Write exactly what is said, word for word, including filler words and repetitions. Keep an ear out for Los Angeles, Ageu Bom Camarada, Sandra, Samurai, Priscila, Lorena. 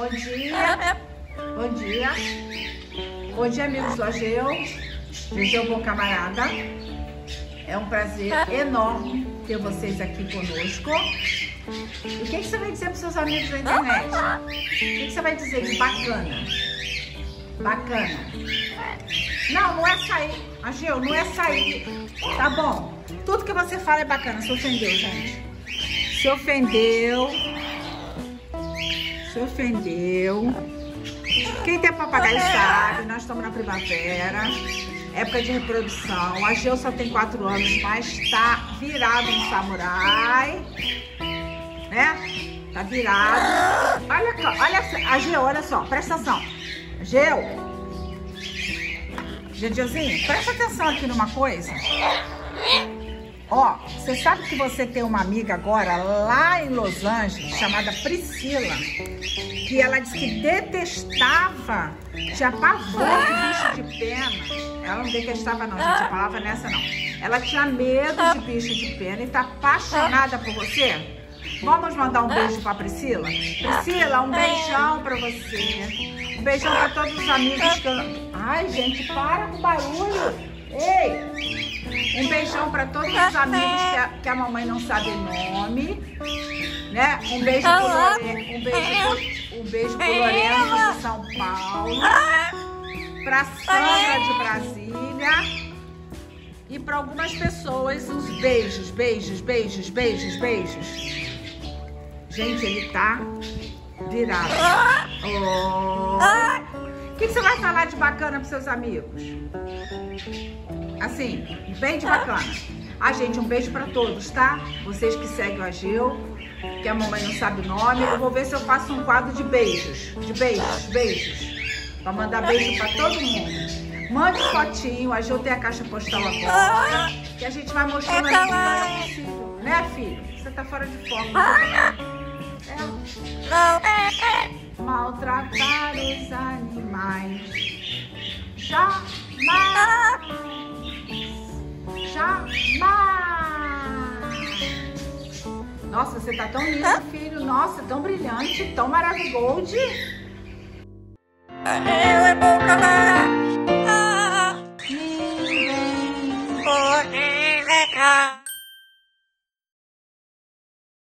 Bom dia. Bom dia. Bom dia, amigos do Ageu. Ageu Bom Camarada. É um prazer enorme ter vocês aqui conosco. E o que, que você vai dizer para os seus amigos da internet? O que, que você vai dizer de bacana? Bacana. Não, não é sair. Ageu, não é sair. Tá bom. Tudo que você fala é bacana. Se ofendeu, gente. Se ofendeu. Se ofendeu. Quem tem papagaio sabe, nós estamos na primavera, época de reprodução. Ageu só tem quatro anos, mas tá virado um samurai, né? Tá virado. Olha, olha, Ageu, olha só, presta atenção. Ageu, Gediozinho, presta atenção aqui numa coisa. Ó, você sabe que você tem uma amiga agora lá em Los Angeles chamada Priscila, que ela disse que detestava, tinha pavor de bicho de pena. Ela não detestava não, gente, a palavra nessa não. Ela tinha medo de bicho de pena e tá apaixonada por você. Vamos mandar um beijo pra Priscila? Priscila, um beijão pra você. Um beijão pra todos os amigos que eu... Ai, gente, para com o barulho. Ei! Um beijão para todos os amigos que a, que a mamãe não sabe o nome, né? Um beijo pro Lorena, um beijo pro, um beijo pro Lorena de São Paulo, pra Sandra de Brasília e para algumas pessoas uns beijos, beijos, beijos, beijos, beijos. Gente, ele tá virado. Oh. O que, que você vai falar de bacana pros seus amigos? Assim, bem de bacana. Ah, gente, um beijo pra todos, tá? Vocês que seguem o Ageu, que a mamãe não sabe o nome. Eu vou ver se eu faço um quadro de beijos. De beijos, beijos. Pra mandar beijo pra todo mundo. Mande fotinho, Ageu tem a caixa postal agora. Que a gente vai mostrando aí que não é possível. Né, filho? Você tá fora de forma. É. Maltratar os animais. Jamais. Jamais. Nossa, você tá tão lindo, filho. Nossa, tão brilhante, tão maravilhoso.